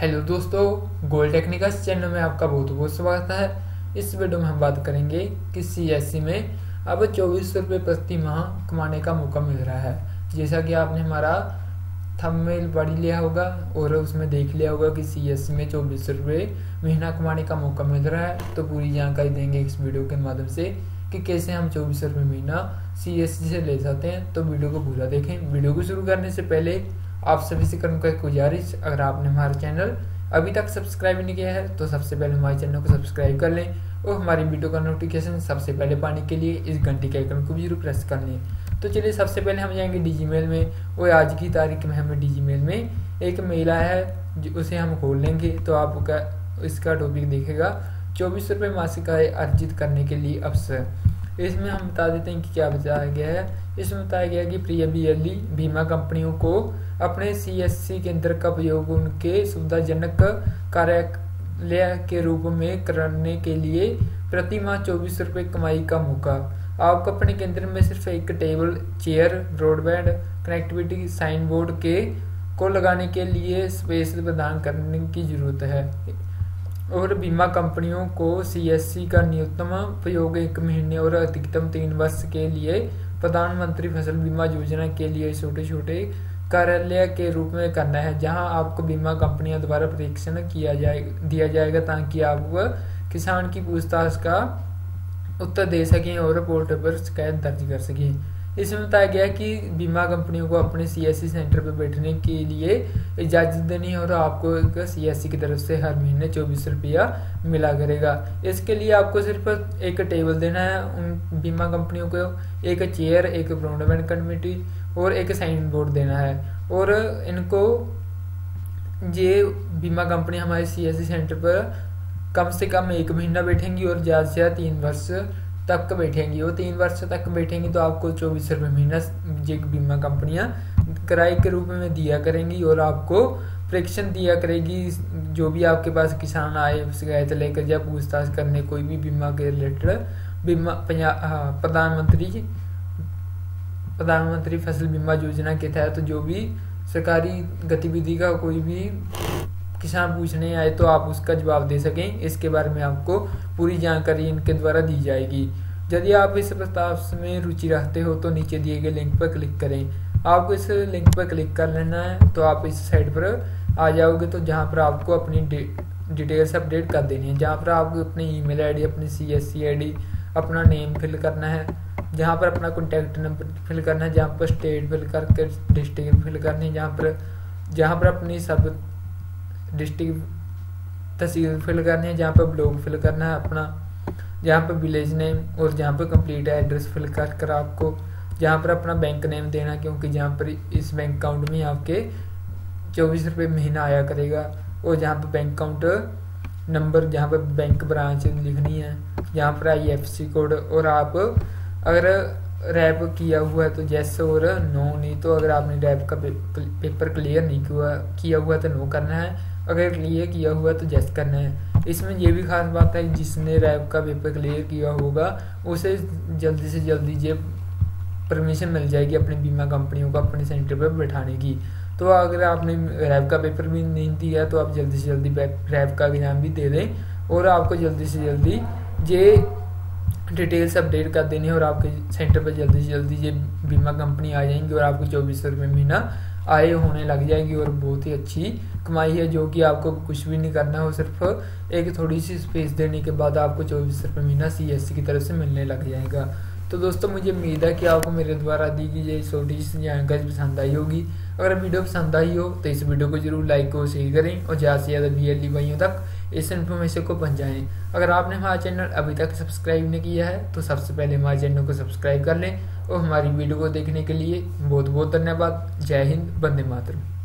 Hello दोस्तों, gold technical channel में आपका बहुत बहुत स्वागत है। इस वीडियो में हम बात करेंगे कि सीएससी में अब 2400 रुपये प्रति माह कमाने का मौका मिल रहा है। जैसा कि आपने हमारा थंबनेल पढ़ लिया होगा और उसमें देख लिया होगा कि सीएससी में 2400 रुपये महीना कमाने का मौका मिल रहा है। तो पूरी जानकारी देंगे इस वीडियो के माध्यम से कि कैसे हम 2400 रुपये महीना सीएससी से ले सकते हैं। तो वीडियो को पूरा देखें। वीडियो को शुरू करने से पहले आप सभी से करूँगा एक गुजारिश, अगर आपने हमारा चैनल अभी तक सब्सक्राइब नहीं किया है तो सबसे पहले हमारे चैनल को सब्सक्राइब कर लें और हमारी वीडियो का नोटिफिकेशन सबसे पहले पाने के लिए इस घंटे के आइकन को भी जरूर प्रेस कर लें। तो चलिए, सबसे पहले हम जाएंगे डीजीमेल में और आज की तारीख में हमें डीजीमेल में एक मेल आया है, उसे हम खोल लेंगे। तो आपका इसका टॉपिक देखेगा 2400 रुपये मासिक आय अर्जित करने के लिए अवसर। इसमें हम बता देते हैं कि क्या बताया गया है। इसमें बताया गया है कि प्रिय VLE बीमा कंपनियों को अपने CSC केंद्र का उपयोग उनके सुविधाजनक कार्यालय के रूप में करने के लिए प्रति माह 2400 रुपये कमाई का मौका। आपको अपने केंद्र में सिर्फ एक table, chair, broadband connectivity, sign board को लगाने के लिए स्पेस प्रदान करने की जरूरत है और बीमा कंपनियों को सीएससी का न्यूनतम उपयोग 1 महीने और अधिकतम 3 वर्ष के लिए प्रधानमंत्री फसल बीमा योजना के लिए छोटे छोटे कार्यालय के रूप में करना है, जहां आपको बीमा कंपनियों द्वारा परीक्षण दिया जाएगा ताकि आप किसान की पूछताछ का उत्तर दे सकें और पोर्टल पर शिकायत दर्ज कर सकें। इसमें बताया गया कि बीमा कंपनियों को अपने सीएससी सेंटर पर बैठने के लिए इजाज़त देनी है और आपको सीएससी की तरफ से हर महीने 2400 रुपया मिला करेगा। इसके लिए आपको सिर्फ एक टेबल देना है उन बीमा कंपनियों को, एक चेयर, एक ब्रॉडबैंड कनेक्टिविटी और एक साइन बोर्ड देना है। और इनको ये बीमा कंपनी हमारे सीएससी सेंटर पर कम से कम 1 महीना बैठेंगी और ज़्यादा से ज़्यादा 3 वर्ष तक बैठेंगी। वो 3 वर्ष तक बैठेंगी तो आपको 2400 रुपये महीना ये बीमा कंपनियां किराए के रूप में दिया करेंगी और आपको परीक्षण दिया करेगी। जो भी आपके पास किसान आए, शिकायत लेकर या पूछताछ करने कोई भी बीमा के रिलेटेड, बीमा प्रधानमंत्री फसल बीमा योजना के तहत तो जो भी सरकारी गतिविधि का कोई भी किसान पूछने आए तो आप उसका जवाब दे सकें। इसके बारे में आपको पूरी जानकारी इनके द्वारा दी जाएगी। यदि आप इस प्रस्ताव में रुचि रखते हो तो नीचे दिए गए लिंक पर क्लिक करें। आपको इस लिंक पर क्लिक कर लेना है तो आप इस साइट पर आ जाओगे, तो जहां पर आपको अपनी डिटेल्स अपडेट कर देनी है, जहां पर आपको अपनी email ID, अपनी CSC ID, अपना नेम फिल करना है, जहाँ पर अपना कॉन्टैक्ट नंबर फिल करना है, जहाँ पर स्टेट फिल करके डिस्ट्रिक्ट फिल करनी है, जहाँ पर अपनी सब डिस्ट्रिक्ट तहसील फिल करनी है, जहाँ पर ब्लॉक फिल करना है अपना, जहाँ पर विलेज नेम और जहाँ पर कंप्लीट एड्रेस फिल कर कर आपको जहाँ पर अपना बैंक नेम देना, क्योंकि जहाँ पर इस बैंक अकाउंट में आपके 2400 रुपये महीना आया करेगा। और जहाँ पर बैंक अकाउंट नंबर, जहाँ पर बैंक ब्रांच लिखनी है, जहाँ पर IFSC कोड, और आप अगर रैप किया हुआ है तो यस और नो, नहीं तो अगर आपने रैप का पेपर क्लियर नहीं किया हुआ तो नो करना है, अगर क्लियर किया हुआ तो यस करना है। इसमें यह भी खास बात है, जिसने रैप का पेपर क्लियर किया होगा उसे जल्दी से जल्दी ये परमिशन मिल जाएगी अपनी बीमा कंपनियों को अपने सेंटर पर बैठाने की। तो अगर आपने रैप का पेपर भी नहीं दिया तो आप जल्दी से जल्दी रैप का एग्जाम भी दे दें और आपको जल्दी से जल्दी ये डिटेल्स अपडेट कर देनी है और आपके सेंटर पर जल्दी से जल्दी ये बीमा कंपनी आ जाएंगी और आपको 2400 रुपये महीना आय होने लग जाएगी। और बहुत ही अच्छी कमाई है, जो कि आपको कुछ भी नहीं करना हो, सिर्फ एक थोड़ी सी स्पेस देने के बाद आपको 2400 रुपये महीना CSC की तरफ से मिलने लग जाएगा। तो दोस्तों, मुझे उम्मीद है कि आपको मेरे द्वारा दी गई ये छोटी सी जानकारी पसंद आई होगी। अगर वीडियो पसंद आई हो तो इस वीडियो को जरूर लाइक और शेयर करें और ज़्यादा से ज़्यादा VLE भाइयों तक इस इन्फॉर्मेशन को पहुंचाएं। अगर आपने हमारा चैनल अभी तक सब्सक्राइब नहीं किया है तो सबसे पहले हमारे चैनल को सब्सक्राइब कर लें और हमारी वीडियो को देखने के लिए बहुत बहुत धन्यवाद। जय हिंद, वंदे मातरम।